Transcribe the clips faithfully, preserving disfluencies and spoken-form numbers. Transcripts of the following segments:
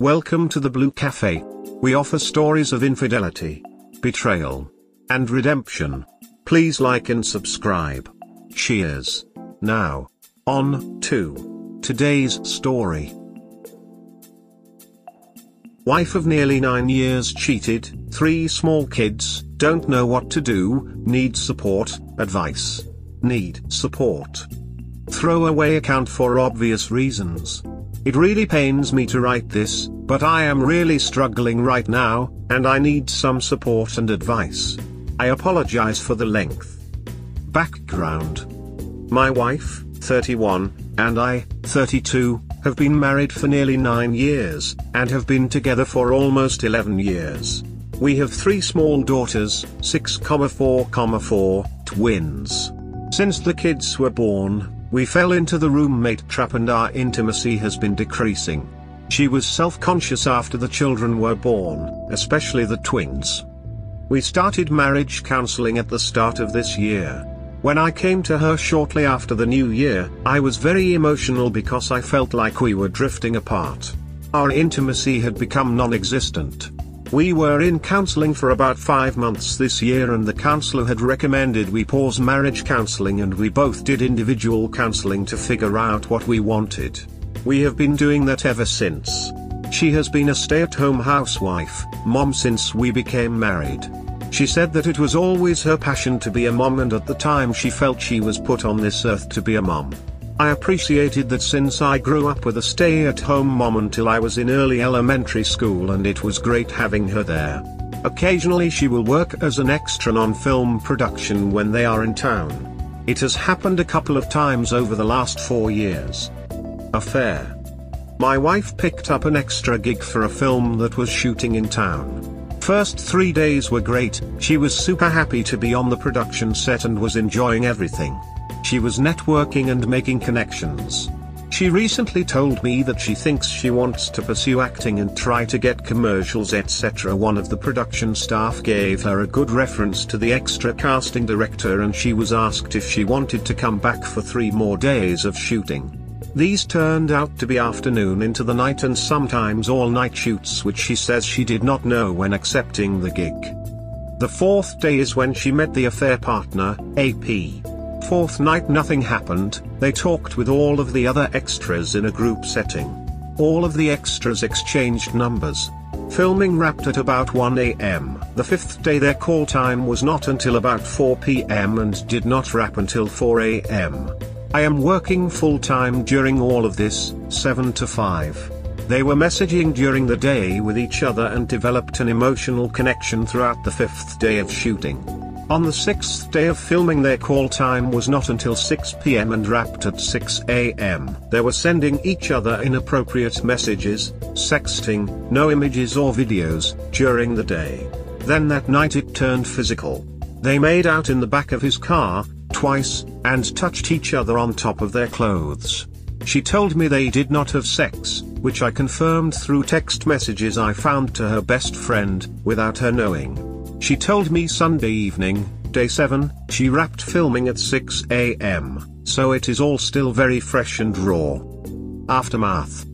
Welcome to the Blue Café. We offer stories of infidelity, betrayal, and redemption. Please like and subscribe. Cheers. Now, on to today's story. Wife of nearly nine years cheated, three small kids, don't know what to do, need support, advice. Need support. Throwaway account for obvious reasons. It really pains me to write this, but I am really struggling right now, and I need some support and advice. I apologize for the length. Background. My wife, thirty-one, and I, thirty-two, have been married for nearly nine years, and have been together for almost eleven years. We have three small daughters, six, four, four, twins. Since the kids were born, we fell into the roommate trap and our intimacy has been decreasing. She was self-conscious after the children were born, especially the twins. We started marriage counseling at the start of this year. When I came to her shortly after the new year, I was very emotional because I felt like we were drifting apart. Our intimacy had become non-existent. We were in counseling for about five months this year, and the counselor had recommended we pause marriage counseling, and we both did individual counseling to figure out what we wanted. We have been doing that ever since. She has been a stay-at-home housewife, mom since we became married. She said that it was always her passion to be a mom, and at the time she felt she was put on this earth to be a mom. I appreciated that since I grew up with a stay-at-home mom until I was in early elementary school, and it was great having her there. Occasionally she will work as an extra on film production when they are in town. It has happened a couple of times over the last four years. Affair. My wife picked up an extra gig for a film that was shooting in town. First three days were great, she was super happy to be on the production set and was enjoying everything. She was networking and making connections. She recently told me that she thinks she wants to pursue acting and try to get commercials, et cetera. One of the production staff gave her a good reference to the extra casting director, and she was asked if she wanted to come back for three more days of shooting. These turned out to be afternoon into the night and sometimes all-night shoots, which she says she did not know when accepting the gig. The fourth day is when she met the affair partner, A P. Fourth night nothing happened, they talked with all of the other extras in a group setting. All of the extras exchanged numbers. Filming wrapped at about one A M The fifth day their call time was not until about four P M and did not wrap until four A M I am working full-time during all of this, seven to five. They were messaging during the day with each other and developed an emotional connection throughout the fifth day of shooting. On the sixth day of filming their call time was not until six P M and wrapped at six A M They were sending each other inappropriate messages, sexting, no images or videos, during the day. Then that night it turned physical. They made out in the back of his car, twice, and touched each other on top of their clothes. She told me they did not have sex, which I confirmed through text messages I found to her best friend, without her knowing. She told me Sunday evening, day seven, she wrapped filming at six A M, so it is all still very fresh and raw. Aftermath.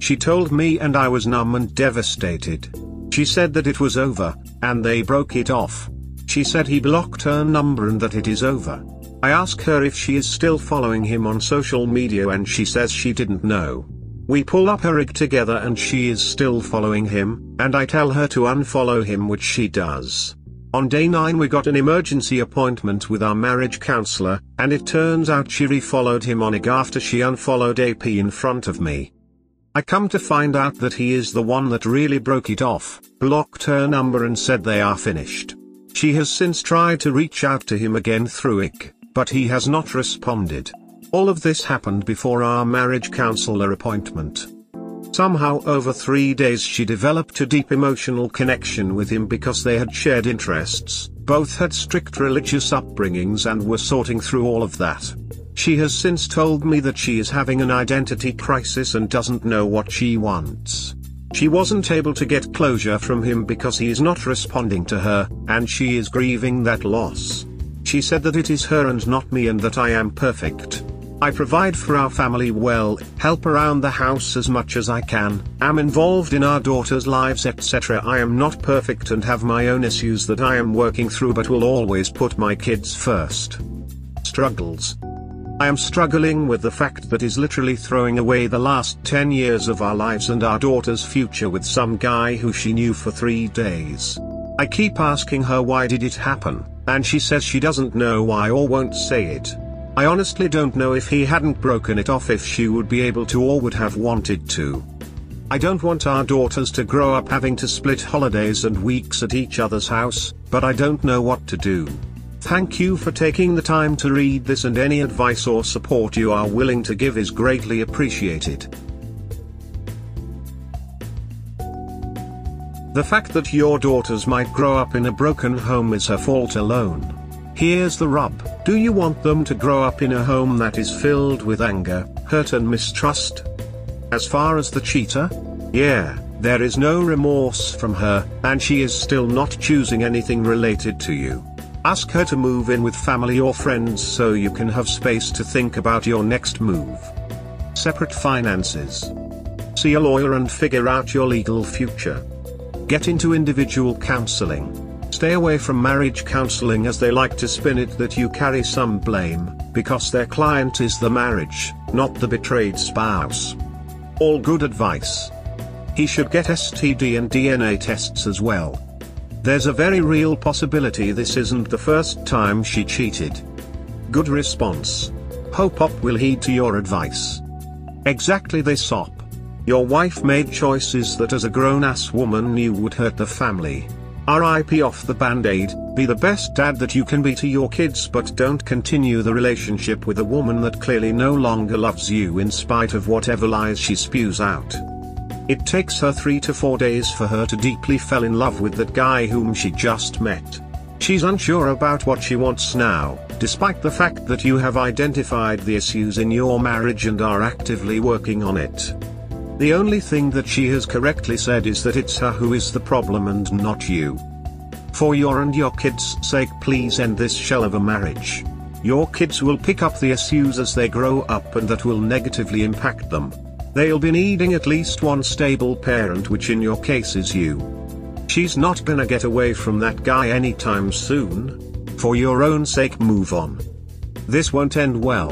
She told me and I was numb and devastated. She said that it was over, and they broke it off. She said he blocked her number and that it is over. I ask her if she is still following him on social media and she says she didn't know. We pull up her rig together and she is still following him, and I tell her to unfollow him, which she does. On day nine we got an emergency appointment with our marriage counselor, and it turns out she refollowed him on I G after she unfollowed A P in front of me. I come to find out that he is the one that really broke it off, blocked her number and said they are finished. She has since tried to reach out to him again through I G, but he has not responded. All of this happened before our marriage counselor appointment. Somehow over three days she developed a deep emotional connection with him because they had shared interests, both had strict religious upbringings and were sorting through all of that. She has since told me that she is having an identity crisis and doesn't know what she wants. She wasn't able to get closure from him because he is not responding to her, and she is grieving that loss. She said that it is her and not me and that I am perfect. I provide for our family well, help around the house as much as I can, am involved in our daughters' lives et cetera. I am not perfect and have my own issues that I am working through, but will always put my kids first. Struggles. I am struggling with the fact that is literally throwing away the last ten years of our lives and our daughter's future with some guy who she knew for three days. I keep asking her why did it happen, and she says she doesn't know why or won't say it. I honestly don't know if he hadn't broken it off if she would be able to or would have wanted to. I don't want our daughters to grow up having to split holidays and weeks at each other's house, but I don't know what to do. Thank you for taking the time to read this, and any advice or support you are willing to give is greatly appreciated. The fact that your daughters might grow up in a broken home is her fault alone. Here's the rub. Do you want them to grow up in a home that is filled with anger, hurt and mistrust? As far as the cheater? Yeah, there is no remorse from her, and she is still not choosing anything related to you. Ask her to move in with family or friends so you can have space to think about your next move. Separate finances. See a lawyer and figure out your legal future. Get into individual counseling. Stay away from marriage counseling, as they like to spin it that you carry some blame, because their client is the marriage, not the betrayed spouse. All good advice. He should get S T D and D N A tests as well. There's a very real possibility this isn't the first time she cheated. Good response. Hope O P will heed to your advice. Exactly this, O P. Your wife made choices that as a grown-ass woman knew would hurt the family. R I P off the band-aid, be the best dad that you can be to your kids, but don't continue the relationship with a woman that clearly no longer loves you in spite of whatever lies she spews out. It takes her three to four days for her to deeply fall in love with that guy whom she just met. She's unsure about what she wants now, despite the fact that you have identified the issues in your marriage and are actively working on it. The only thing that she has correctly said is that it's her who is the problem and not you. For your and your kids' sake, please end this shell of a marriage. Your kids will pick up the issues as they grow up, and that will negatively impact them. They'll be needing at least one stable parent, which in your case is you. She's not gonna get away from that guy anytime soon. For your own sake, move on. This won't end well.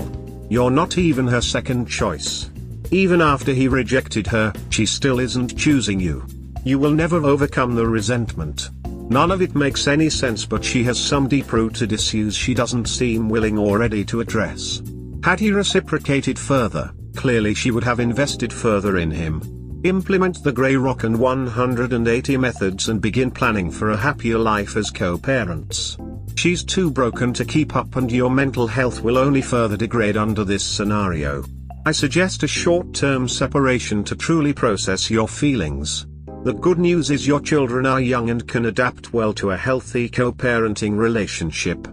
You're not even her second choice. Even after he rejected her, she still isn't choosing you. You will never overcome the resentment. None of it makes any sense, but she has some deep-rooted issues she doesn't seem willing or ready to address. Had he reciprocated further, clearly she would have invested further in him. Implement the Grey Rock and one hundred eighty methods and begin planning for a happier life as co-parents. She's too broken to keep up, and your mental health will only further degrade under this scenario. I suggest a short-term separation to truly process your feelings. The good news is your children are young and can adapt well to a healthy co-parenting relationship.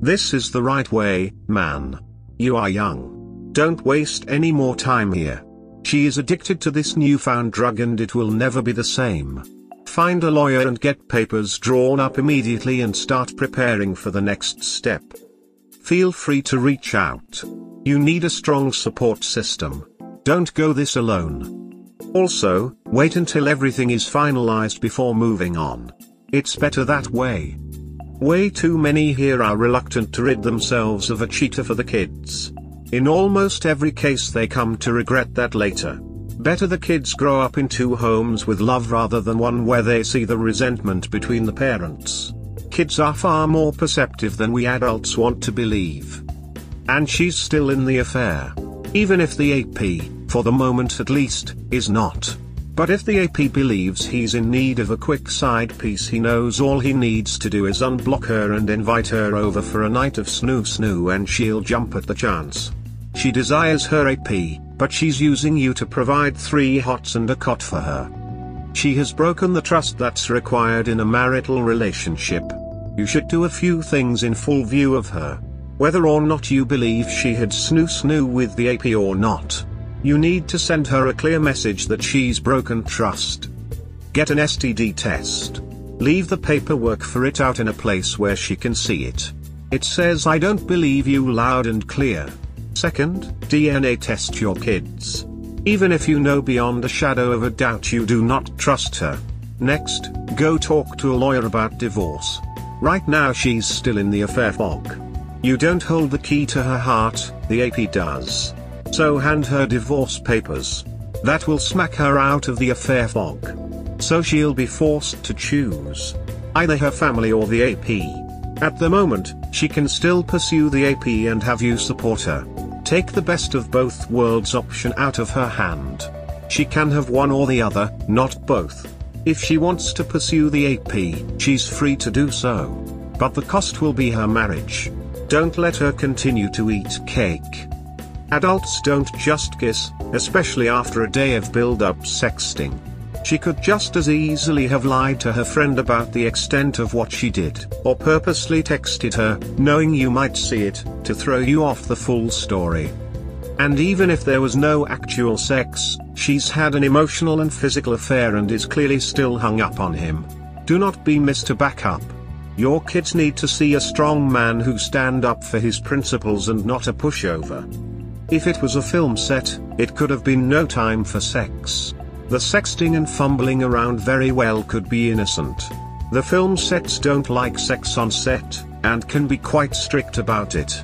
This is the right way, man. You are young. Don't waste any more time here. She is addicted to this newfound drug and it will never be the same. Find a lawyer and get papers drawn up immediately and start preparing for the next step. Feel free to reach out. You need a strong support system. Don't go this alone. Also, wait until everything is finalized before moving on. It's better that way. Way too many here are reluctant to rid themselves of a cheater for the kids. In almost every case they come to regret that later. Better the kids grow up in two homes with love rather than one where they see the resentment between the parents. Kids are far more perceptive than we adults want to believe. And she's still in the affair. Even if the A P, for the moment at least, is not. But if the A P believes he's in need of a quick side piece, he knows all he needs to do is unblock her and invite her over for a night of snoo-snoo, and she'll jump at the chance. She desires her A P, but she's using you to provide three hots and a cot for her. She has broken the trust that's required in a marital relationship. You should do a few things in full view of her. Whether or not you believe she had snoo-snoo with the A P or not, you need to send her a clear message that she's broken trust. Get an S T D test. Leave the paperwork for it out in a place where she can see it. It says "I don't believe you" loud and clear. Second, D N A test your kids. Even if you know beyond a shadow of a doubt you do not trust her. Next, go talk to a lawyer about divorce. Right now she's still in the affair fog. You don't hold the key to her heart, the A P does. So hand her divorce papers. That will smack her out of the affair fog. So she'll be forced to choose. Either her family or the A P. At the moment, she can still pursue the A P and have you support her. Take the best of both worlds option out of her hand. She can have one or the other, not both. If she wants to pursue the A P, she's free to do so. But the cost will be her marriage. Don't let her continue to eat cake. Adults don't just kiss, especially after a day of build-up sexting. She could just as easily have lied to her friend about the extent of what she did, or purposely texted her, knowing you might see it, to throw you off the full story. And even if there was no actual sex, she's had an emotional and physical affair and is clearly still hung up on him. Do not be Mister Backup. Your kids need to see a strong man who stands up for his principles and not a pushover. If it was a film set, it could have been no time for sex. The sexting and fumbling around very well could be innocent. The film sets don't like sex on set, and can be quite strict about it.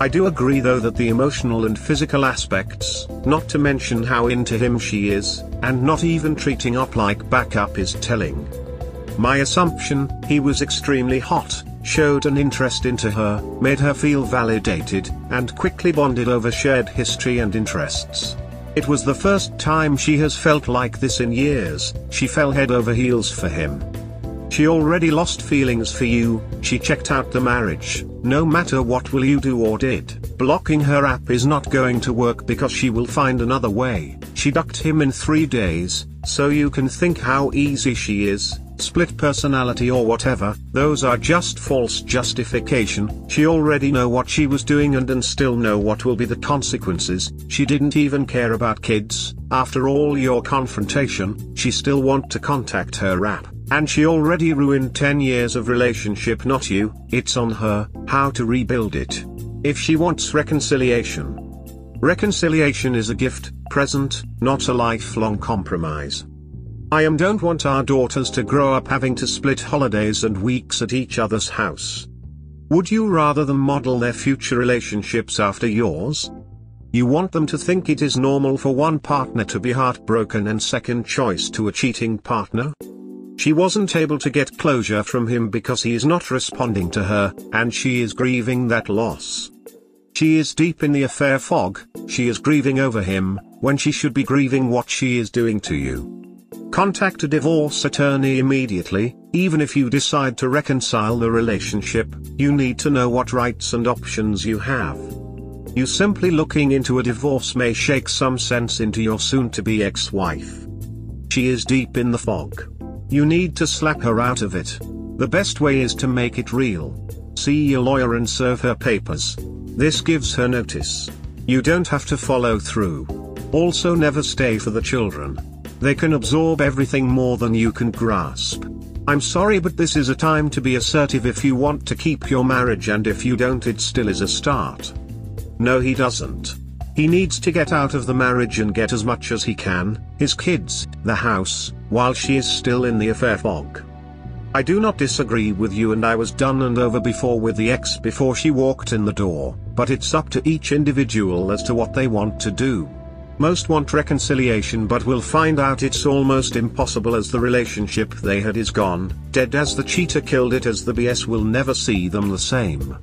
I do agree though that the emotional and physical aspects, not to mention how into him she is, and not even treating up like backup is telling. My assumption, he was extremely hot, showed an interest into her, made her feel validated, and quickly bonded over shared history and interests. It was the first time she has felt like this in years. She fell head over heels for him. She already lost feelings for you, she checked out the marriage, no matter what will you do or did. Blocking her app is not going to work because she will find another way. She ducked him in three days, so you can think how easy she is, split personality or whatever, those are just false justification. She already know what she was doing and and still know what will be the consequences. She didn't even care about kids. After all your confrontation, she still want to contact her app, and she already ruined ten years of relationship, not you. It's on her, how to rebuild it. If she wants reconciliation. Reconciliation is a gift, present, not a lifelong compromise. I am don't want our daughters to grow up having to split holidays and weeks at each other's house. Would you rather them model their future relationships after yours? You want them to think it is normal for one partner to be heartbroken and second choice to a cheating partner? She wasn't able to get closure from him because he is not responding to her, and she is grieving that loss. She is deep in the affair fog, she is grieving over him, when she should be grieving what she is doing to you. Contact a divorce attorney immediately. Even if you decide to reconcile the relationship, you need to know what rights and options you have. You simply looking into a divorce may shake some sense into your soon-to-be ex-wife. She is deep in the fog. You need to slap her out of it. The best way is to make it real. See your lawyer and serve her papers. This gives her notice. You don't have to follow through. Also never stay for the children. They can absorb everything more than you can grasp. I'm sorry, but this is a time to be assertive if you want to keep your marriage, and if you don't, it still is a start. No, he doesn't. He needs to get out of the marriage and get as much as he can, his kids, the house, while she is still in the affair fog. I do not disagree with you, and I was done and over before with the ex before she walked in the door, but it's up to each individual as to what they want to do. Most want reconciliation but will find out it's almost impossible as the relationship they had is gone, dead as the cheater killed it, as the B S will never see them the same.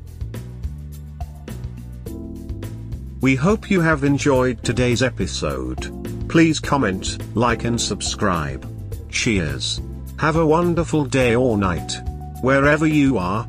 We hope you have enjoyed today's episode. Please comment, like and subscribe. Cheers. Have a wonderful day or night. Wherever you are.